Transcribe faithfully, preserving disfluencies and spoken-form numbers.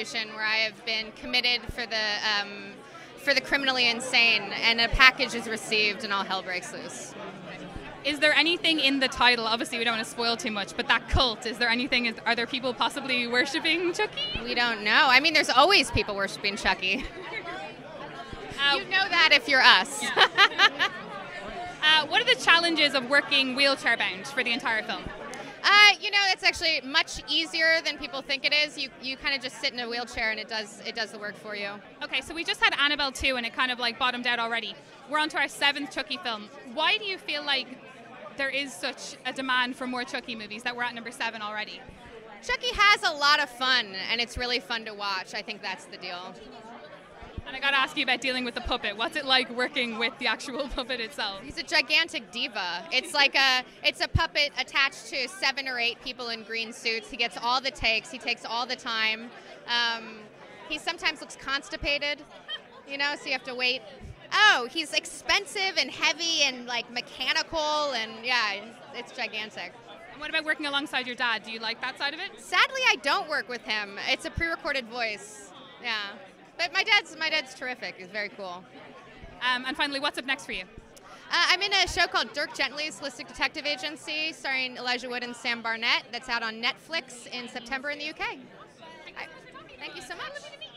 institution where I have been committed for the um, for the criminally insane, and a package is received and all hell breaks loose. Is there anything in the title, obviously we don't want to spoil too much, but that cult, is there anything, is, are there people possibly worshipping Chucky? We don't know. I mean, there's always people worshipping Chucky. Uh, you know that if you're us. Yeah. Uh, what are the challenges of working wheelchair-bound for the entire film? Uh, you know, it's actually much easier than people think it is. You you kind of just sit in a wheelchair and it does it does the work for you. Okay, so we just had Annabelle two and it kind of like bottomed out already. We're on to our seventh Chucky film. Why do you feel like there is such a demand for more Chucky movies that we're at number seven already? Chucky has a lot of fun and it's really fun to watch. I think that's the deal. And I gotta ask you about dealing with the puppet. What's it like working with the actual puppet itself? He's a gigantic diva. It's like a, it's a puppet attached to seven or eight people in green suits. He gets all the takes. He takes all the time. Um, he sometimes looks constipated, you know, so you have to wait. Oh, he's expensive and heavy and like mechanical, and yeah, it's gigantic. What about working alongside your dad? Do you like that side of it? Sadly, I don't work with him. It's a pre-recorded voice. Yeah. But my dad's my dad's terrific. He's very cool. Um, and finally, what's up next for you? Uh, I'm in a show called Dirk Gently's Holistic Detective Agency, starring Elijah Wood and Sam Barnett. That's out on Netflix in September in the U K. I, thank you so much.